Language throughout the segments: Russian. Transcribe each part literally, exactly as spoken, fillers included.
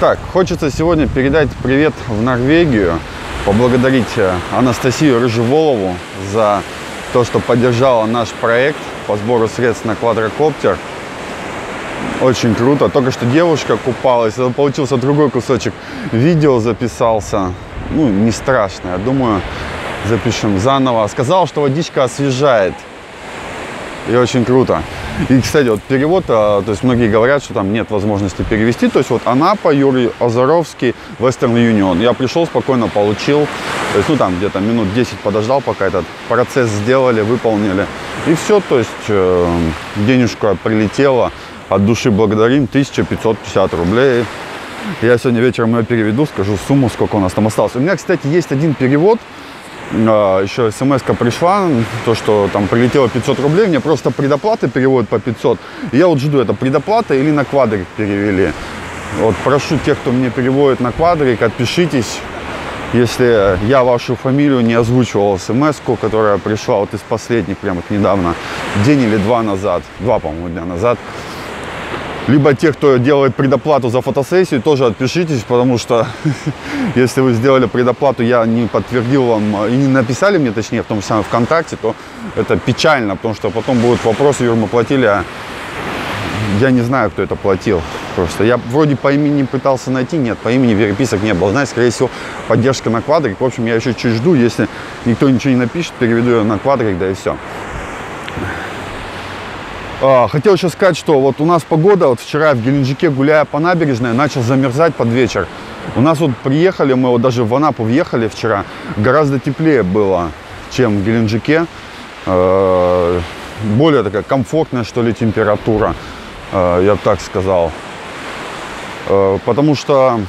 Так, хочется сегодня передать привет в Норвегию, поблагодарить Анастасию Рыжеволову за то, что поддержала наш проект по сбору средств на квадрокоптер. Очень круто. Только что девушка купалась, получился другой кусочек. Видео записался. Ну, не страшно, я думаю, запишем заново. Сказал, что водичка освежает. И очень круто. И, кстати, вот перевод, то есть многие говорят, что там нет возможности перевести. То есть вот Анапа, Юрий Озаровский, Western Union. Я пришел, спокойно получил. То есть, ну, там где-то минут десять подождал, пока этот процесс сделали, выполнили. И все, то есть денежка прилетела. От души благодарим. тысяча пятьсот пятьдесят рублей. Я сегодня вечером ее переведу, скажу сумму, сколько у нас там осталось. У меня, кстати, есть один перевод. Еще смс-ка пришла, то, что там прилетело пятьсот рублей. Мне просто предоплаты переводят по пятьсот. И я вот жду, это предоплата или на квадрик перевели. Вот прошу тех, кто мне переводит на квадрик, отпишитесь. Если я вашу фамилию не озвучивал смс-ку, которая пришла вот из последних, прям вот недавно, день или два назад, два, по-моему, дня назад. Либо те, кто делает предоплату за фотосессию, тоже отпишитесь, потому что если вы сделали предоплату, я не подтвердил вам и не написали мне, точнее, в том же самом ВКонтакте, то это печально, потому что потом будут вопросы: Юр, мы платили, а я не знаю, кто это платил. Просто я вроде по имени пытался найти, нет, по имени переписок не было. Знаете, скорее всего, поддержка на квадрик. В общем, я еще чуть жду, если никто ничего не напишет, переведу ее на квадрик, да и все. Хотел еще сказать, что вот у нас погода, вот вчера в Геленджике, гуляя по набережной, начал замерзать под вечер. У нас вот приехали, мы вот даже в Анапу въехали вчера, гораздо теплее было, чем в Геленджике. Более такая комфортная, что ли, температура, я бы так сказал. Потому что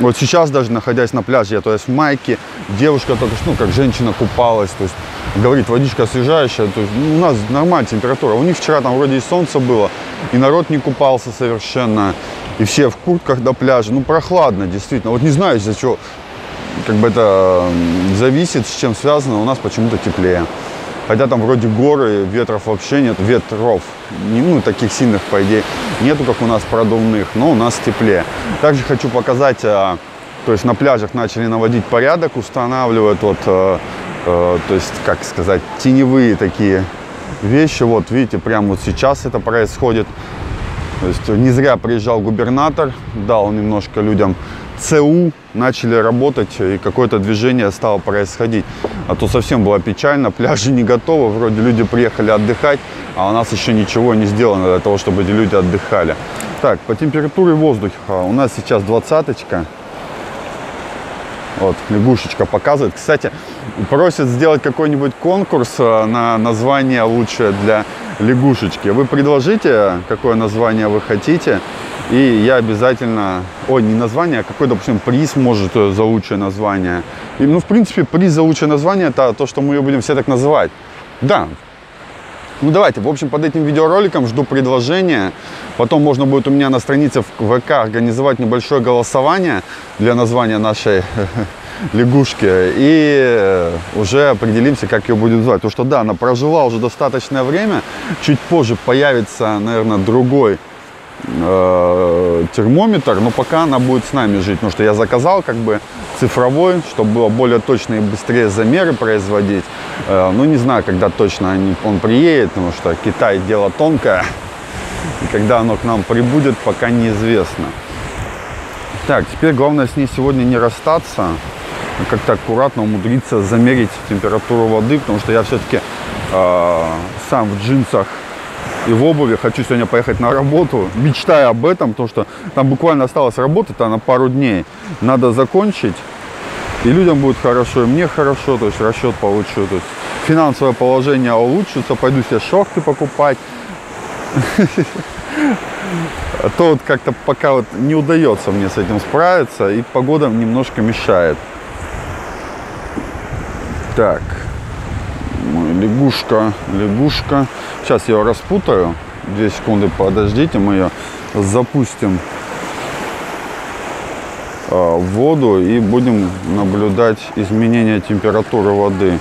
вот сейчас, даже находясь на пляже, я, то есть в майке, девушка только что, ну, как женщина купалась, то есть говорит, водичка освежающая, то есть у нас нормальная температура. У них вчера там вроде и солнце было, и народ не купался совершенно, и все в куртках до пляжа. Ну, прохладно, действительно. Вот не знаю, из-за чего как бы это зависит, с чем связано, у нас почему-то теплее. Хотя там вроде горы, ветров вообще нет, ветров, ну, таких сильных, по идее, нету, как у нас продувных, но у нас теплее. Также хочу показать, то есть на пляжах начали наводить порядок, устанавливают вот... То есть, как сказать, теневые такие вещи. Вот, видите, прямо вот сейчас это происходит. То есть, не зря приезжал губернатор, дал немножко людям ЦУ, начали работать, и какое-то движение стало происходить. А то совсем было печально, пляжи не готовы, вроде люди приехали отдыхать, а у нас еще ничего не сделано для того, чтобы эти люди отдыхали. Так, по температуре воздуха у нас сейчас двадцаточка. Вот, лягушечка показывает. Кстати, просят сделать какой-нибудь конкурс на название лучшее для лягушечки. Вы предложите, какое название вы хотите, и я обязательно... Ой, не название, а какой, допустим, приз может за лучшее название. И, ну, в принципе, приз за лучшее название – это то, что мы ее будем все так называть. Да. Ну, давайте, в общем, под этим видеороликом жду предложения. Потом можно будет у меня на странице в ВК организовать небольшое голосование для названия нашей лягушки. И уже определимся, как ее будем звать. Потому что, да, она прожила уже достаточное время. Чуть позже появится, наверное, другой э, термометр. Но пока она будет с нами жить. Потому что я заказал как бы цифровой, чтобы было более точно и быстрее замеры производить. Э, ну, не знаю, когда точно он приедет, потому что Китай дело тонкое. И когда оно к нам прибудет, пока неизвестно. Так, теперь главное с ней сегодня не расстаться. Как-то аккуратно умудриться замерить температуру воды. Потому что я все-таки э, сам в джинсах и в обуви хочу сегодня поехать на работу. Мечтаю об этом, потому что там буквально осталось работать-то на пару дней. Надо закончить. И людям будет хорошо, и мне хорошо, то есть расчет получу. То есть финансовое положение улучшится, пойду себе шорты покупать. А то вот как-то пока вот не удается мне с этим справиться, и погода немножко мешает. Так, лягушка, лягушка. Сейчас я ее распутаю. Две секунды подождите, мы ее запустим в воду и будем наблюдать изменение температуры воды.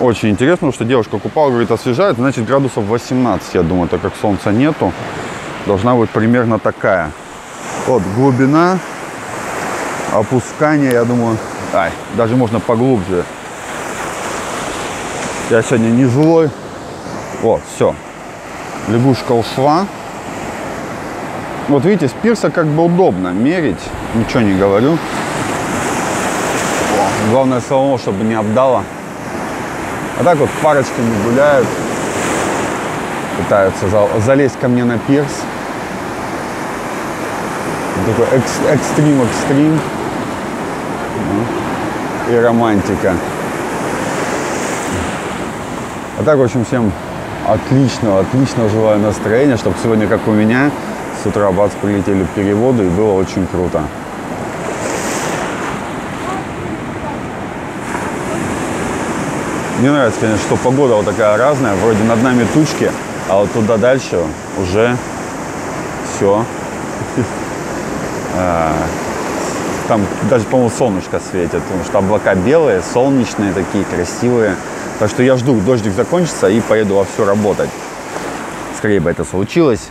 Очень интересно, потому что девушка купала, говорит, освежает, значит, градусов восемнадцать, я думаю, так как солнца нету, должна быть примерно такая. Вот глубина опускания, я думаю, ай, даже можно поглубже. Я сегодня не злой. Вот, все. Лягушка ушла. Вот видите, с пирса как бы удобно мерить. Ничего не говорю. Главное, все равно, чтобы не обдало. А так вот парочками гуляют. Пытаются залезть ко мне на пирс. Такой экстрим-экстрим. И романтика. А так, в общем, всем отличного, отличного желаю настроения, чтобы сегодня, как у меня, с утра бац прилетели переводы, и было очень круто. Мне нравится, конечно, что погода вот такая разная. Вроде над нами тучки, а вот туда дальше уже все. Там даже, по-моему, солнышко светит, потому что облака белые, солнечные такие, красивые. Так что я жду, дождик закончится, и поеду вовсю работать. Скорее бы это случилось.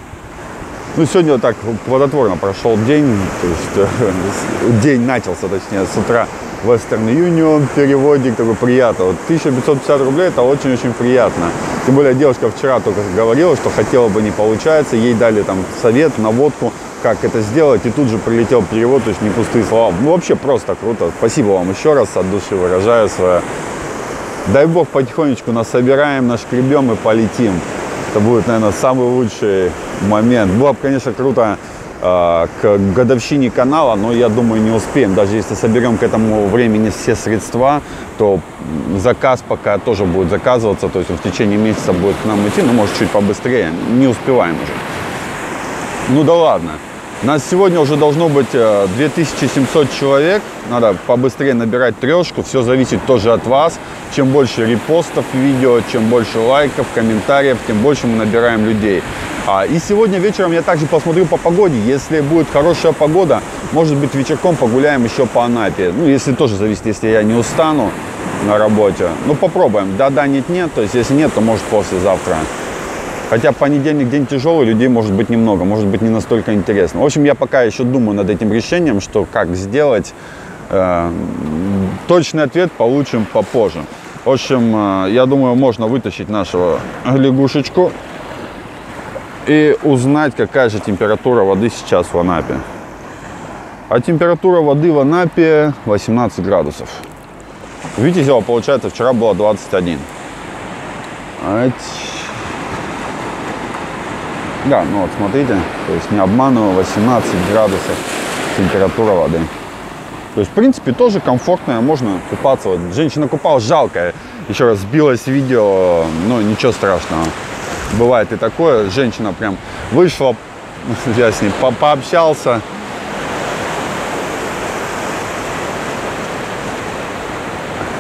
Ну, сегодня вот так плодотворно прошел день. То есть, день начался, точнее, с утра. Western Union, переводик такой приятный. Вот тысяча пятьсот пятьдесят рублей, это очень-очень приятно. Тем более, девушка вчера только говорила, что хотела бы, не получается. Ей дали там совет, наводку, как это сделать. И тут же прилетел перевод, то есть не пустые слова. Ну, вообще просто круто. Спасибо вам еще раз, от души выражаю свое. Дай бог потихонечку нас собираем, нашкребем и полетим. Это будет, наверное, самый лучший момент. Было бы, конечно, круто э, к годовщине канала, но я думаю, не успеем. Даже если соберем к этому времени все средства, то заказ пока тоже будет заказываться. То есть в течение месяца будет к нам идти, но, может, чуть побыстрее. Не успеваем уже. Ну да ладно. Нас сегодня уже должно быть две тысячи семьсот человек. Надо побыстрее набирать трешку. Все зависит тоже от вас. Чем больше репостов видео, чем больше лайков, комментариев, тем больше мы набираем людей. А, и сегодня вечером я также посмотрю по погоде. Если будет хорошая погода, может быть, вечерком погуляем еще по Анапе. Ну, если тоже зависит, если я не устану на работе. Ну, попробуем. Да-да, нет-нет. То есть, если нет, то может послезавтра. Хотя понедельник день тяжелый, людей может быть немного, может быть не настолько интересно. В общем, я пока еще думаю над этим решением, что как сделать. Точный ответ получим попозже. В общем, я думаю, можно вытащить нашу лягушечку и узнать, какая же температура воды сейчас в Анапе. А температура воды в Анапе восемнадцать градусов. Витязева, получается, вчера было двадцать один. Да, ну вот смотрите, то есть не обманываю, восемнадцать градусов температура воды. То есть, в принципе, тоже комфортная, можно купаться. Вот женщина купалась, жалко, еще раз сбилось видео, но ничего страшного. Бывает и такое, женщина прям вышла, я с ней по пообщался.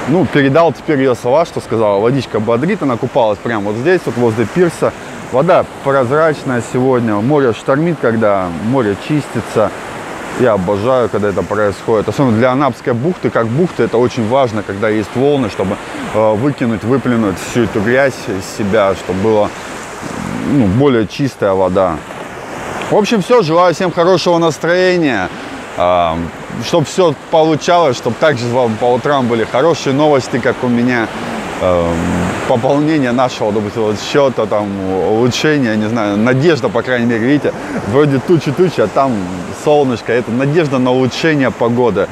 Ну, передал теперь ее слова, что сказала, водичка бодрит, она купалась прямо вот здесь, вот возле пирса. Вода прозрачная сегодня, море штормит, когда море чистится. Я обожаю, когда это происходит. Особенно для Анапской бухты, как бухты, это очень важно, когда есть волны, чтобы выкинуть, выплюнуть всю эту грязь из себя, чтобы была, ну, более чистая вода. В общем, все, желаю всем хорошего настроения, чтобы все получалось, чтобы также вам по утрам были хорошие новости, как у меня. Пополнение нашего, допустим, счета, там, улучшение, не знаю, надежда, по крайней мере, видите, вроде тучи-тучи, а там солнышко, это надежда на улучшение погоды.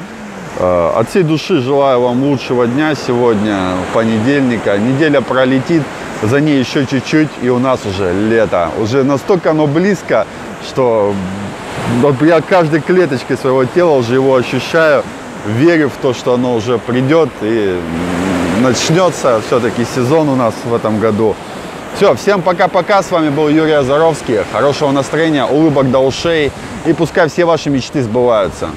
От всей души желаю вам лучшего дня сегодня, понедельника, неделя пролетит, за ней еще чуть-чуть, и у нас уже лето, уже настолько оно близко, что я каждой клеточкой своего тела уже его ощущаю, верю в то, что оно уже придет, и начнется все-таки сезон у нас в этом году. Все, всем пока-пока. С вами был Юрий Озаровский. Хорошего настроения, улыбок до ушей. И пускай все ваши мечты сбываются.